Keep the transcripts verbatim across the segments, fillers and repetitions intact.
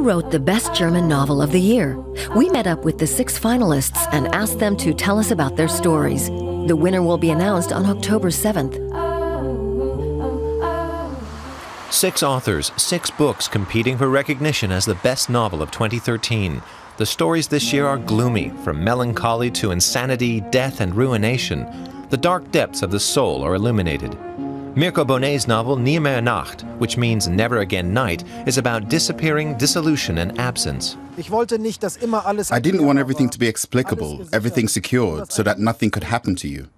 who wrote the best German novel of the year. We met up with the six finalists and asked them to tell us about their stories. The winner will be announced on October seventh. Six authors, six books competing for recognition as the best novel of twenty thirteen. The stories this year are gloomy, from melancholy to insanity, death and ruination. The dark depths of the soul are illuminated. Mirko Bonet's novel Nie mehr Nacht, which means Never Again Night, is about disappearing, dissolution and absence. I didn't want everything to be explicable, everything secured, so that nothing could happen to you.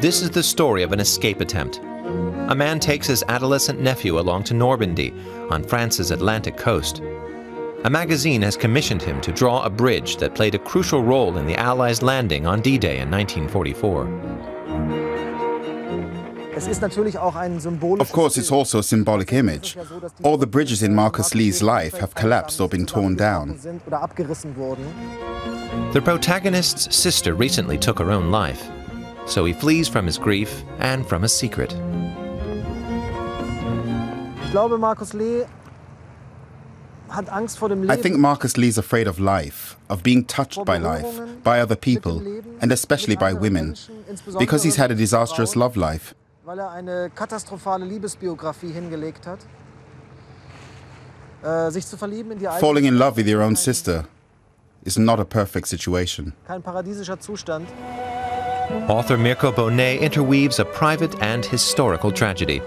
This is the story of an escape attempt. A man takes his adolescent nephew along to Normandy, on France's Atlantic coast. A magazine has commissioned him to draw a bridge that played a crucial role in the Allies' landing on D-Day in nineteen forty-four. Of course, it's also a symbolic image. All the bridges in Marcus Lee's life have collapsed or been torn down. The protagonist's sister recently took her own life, so he flees from his grief and from a secret. I think Marcus Lee is afraid of life, of being touched by life, by other people, and especially by women, because he's had a disastrous love life. Falling in love with your own sister is not a perfect situation. Author Mirko Bonet interweaves a private and historical tragedy.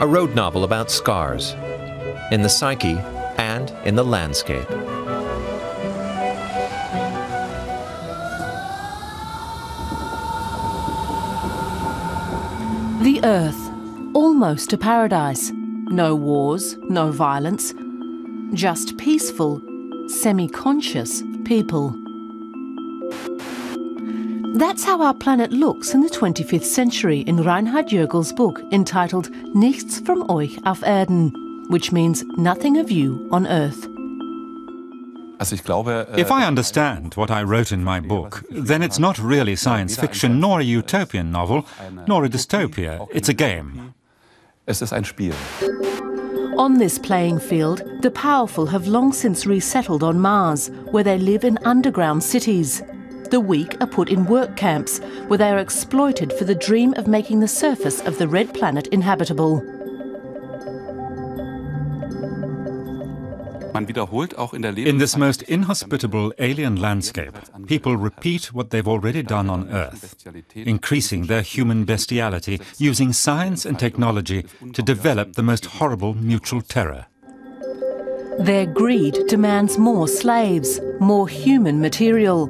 A road novel about scars, in the psyche and in the landscape. The Earth, almost a paradise. No wars, no violence. Just peaceful, semi-conscious people. That's how our planet looks in the twenty-fifth century in Reinhard Jürgel's book entitled Nichts von euch auf Erden, which means nothing of you on Earth. If I understand what I wrote in my book, then it's not really science fiction, nor a utopian novel, nor a dystopia. It's a game. On this playing field, the powerful have long since resettled on Mars, where they live in underground cities. The weak are put in work camps, where they are exploited for the dream of making the surface of the red planet inhabitable. In this most inhospitable alien landscape, people repeat what they've already done on Earth, increasing their human bestiality, using science and technology to develop the most horrible mutual terror. Their greed demands more slaves, more human material.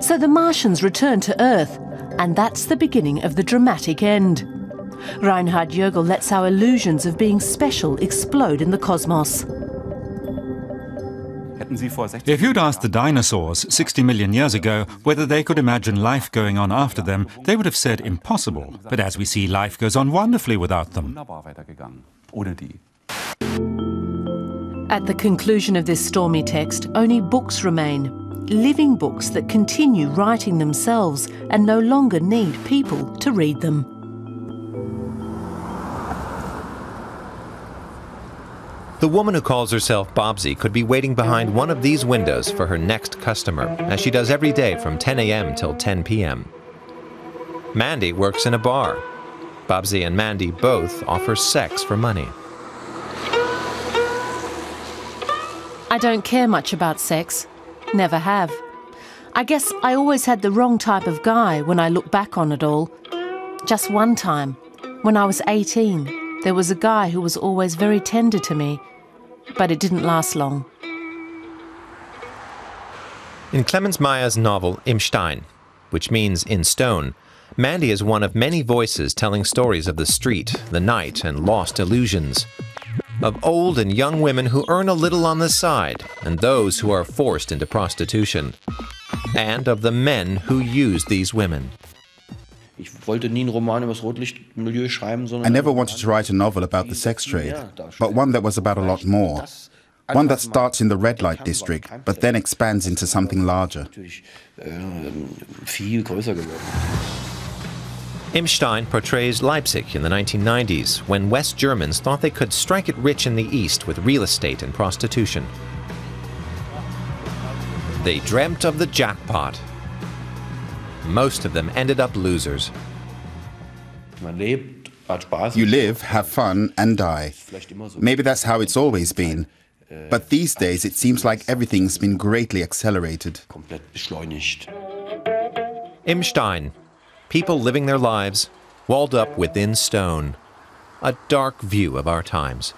So the Martians return to Earth, and that's the beginning of the dramatic end. Reinhard Jürgel lets our illusions of being special explode in the cosmos. If you'd asked the dinosaurs sixty million years ago whether they could imagine life going on after them, they would have said impossible. But as we see, life goes on wonderfully without them. At the conclusion of this stormy text, only books remain. Living books that continue writing themselves and no longer need people to read them. The woman who calls herself Bobsy could be waiting behind one of these windows for her next customer, as she does every day from ten a m till ten p m Mandy works in a bar. Bobsy and Mandy both offer sex for money. I don't care much about sex. Never have. I guess I always had the wrong type of guy when I look back on it all. Just one time, when I was eighteen, there was a guy who was always very tender to me, but it didn't last long. In Clemens Meyer's novel Im Stein, which means in stone, Mandy is one of many voices telling stories of the street, the night, and lost illusions. Of old and young women who earn a little on the side, and those who are forced into prostitution. And of the men who use these women. I never wanted to write a novel about the sex trade, but one that was about a lot more. One that starts in the red light district, but then expands into something larger. Im Stein portrays Leipzig in the nineteen nineties, when West Germans thought they could strike it rich in the East with real estate and prostitution. They dreamt of the jackpot. Most of them ended up losers. You live, have fun, and die. Maybe that's how it's always been. But these days it seems like everything's been greatly accelerated. Im Stein. People living their lives, walled up within stone. A dark view of our times.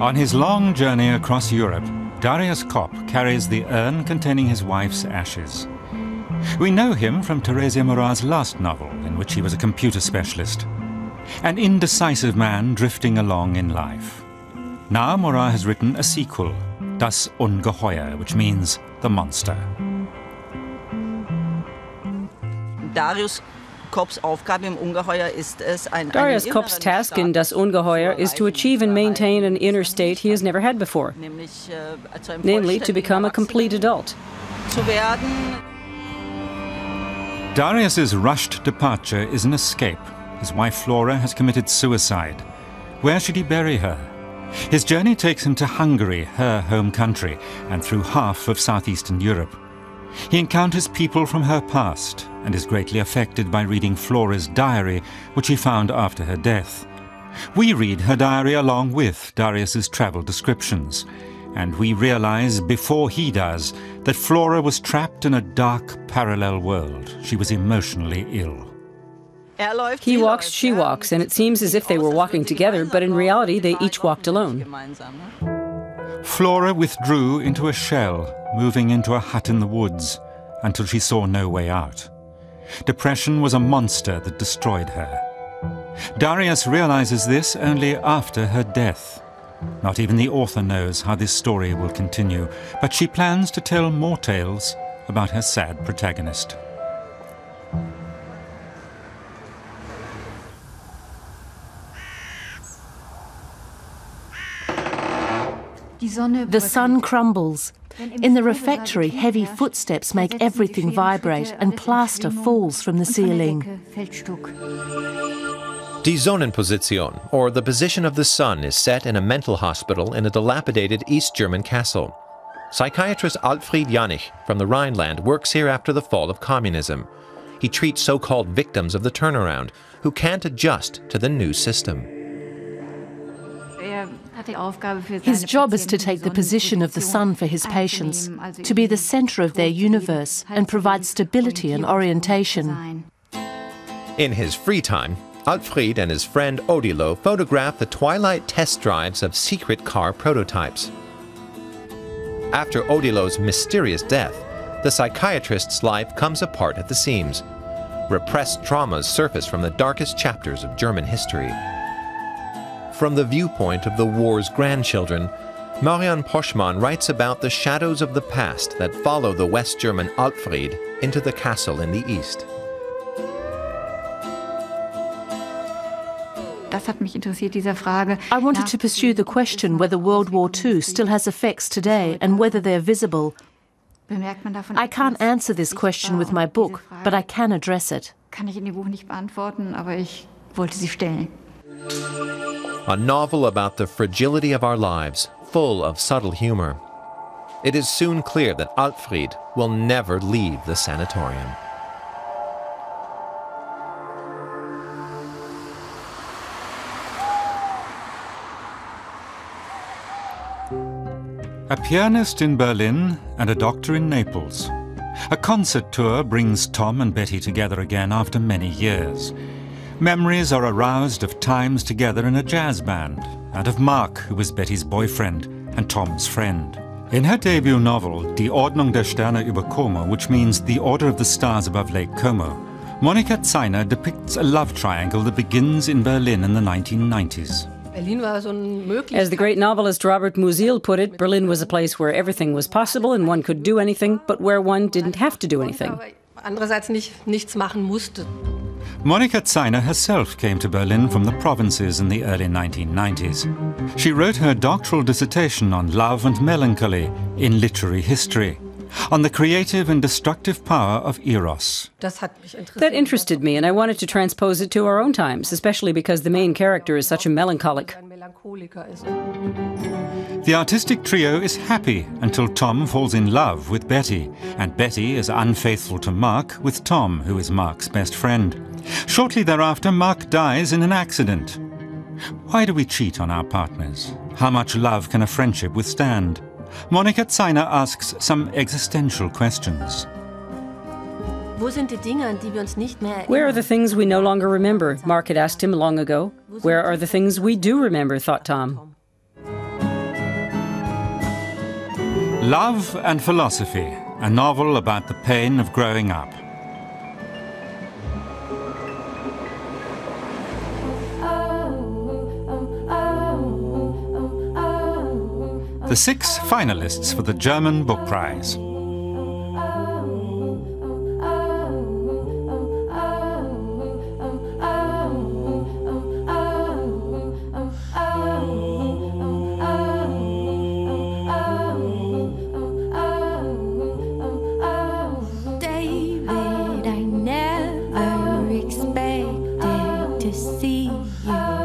On his long journey across Europe, Darius Kopp carries the urn containing his wife's ashes. We know him from Theresia Murat's last novel, in which he was a computer specialist. An indecisive man drifting along in life. Now Murat has written a sequel, Das Ungeheuer, which means the monster. Darius Darius Kopp's task in Das Ungeheuer is to achieve and maintain an inner state he has never had before, namely to become a complete adult. Darius's rushed departure is an escape. His wife Flora has committed suicide. Where should he bury her? His journey takes him to Hungary, her home country, and through half of southeastern Europe. He encounters people from her past and is greatly affected by reading Flora's diary, which he found after her death. We read her diary along with Darius's travel descriptions, and we realize before he does that Flora was trapped in a dark parallel world. She was emotionally ill. He walks, she walks, and it seems as if they were walking together, but in reality they each walked alone. Flora withdrew into a shell, moving into a hut in the woods, until she saw no way out. Depression was a monster that destroyed her. Darius realizes this only after her death. Not even the author knows how this story will continue, but she plans to tell more tales about her sad protagonist. The sun crumbles. In the refectory, heavy footsteps make everything vibrate and plaster falls from the ceiling. Die Sonnenposition, or the position of the sun, is set in a mental hospital in a dilapidated East German castle. Psychiatrist Alfred Janich from the Rhineland works here after the fall of communism. He treats so-called victims of the turnaround who can't adjust to the new system. His job is to take the position of the sun for his patients, to be the center of their universe and provide stability and orientation. In his free time, Alfred and his friend Odilo photograph the twilight test drives of secret car prototypes. After Odilo's mysterious death, the psychiatrist's life comes apart at the seams. Repressed traumas surface from the darkest chapters of German history. From the viewpoint of the war's grandchildren, Marianne Poschmann writes about the shadows of the past that follow the West German Alfred into the castle in the East. I wanted to pursue the question whether World War Two still has effects today and whether they're visible. I can't answer this question with my book, but I can address it. A novel about the fragility of our lives, full of subtle humor. It is soon clear that Alfred will never leave the sanatorium. A pianist in Berlin and a doctor in Naples. A concert tour brings Tom and Betty together again after many years. Memories are aroused of times together in a jazz band, and of Mark, who was Betty's boyfriend and Tom's friend. In her debut novel, Die Ordnung der Sterne über Como, which means The Order of the Stars Above Lake Como, Monika Zeiner depicts a love triangle that begins in Berlin in the nineteen nineties. As the great novelist Robert Musil put it, Berlin was a place where everything was possible and one could do anything, but where one didn't have to do anything. Monika Zeiner herself came to Berlin from the provinces in the early nineteen nineties. She wrote her doctoral dissertation on love and melancholy in literary history, on the creative and destructive power of Eros. That interested me, and I wanted to transpose it to our own times, especially because the main character is such a melancholic. The artistic trio is happy until Tom falls in love with Betty, and Betty is unfaithful to Mark with Tom, who is Mark's best friend. Shortly thereafter, Mark dies in an accident. Why do we cheat on our partners? How much love can a friendship withstand? Monika Zeiner asks some existential questions. Where are the things we no longer remember? Mark had asked him long ago. Where are the things we do remember, thought Tom. Love and Philosophy, a novel about the pain of growing up. The six finalists for the German Book Prize. David, I never expected to see you.